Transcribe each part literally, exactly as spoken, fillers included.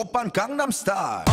Opern Gangnam Style.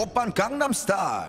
Opern Gangnam Style.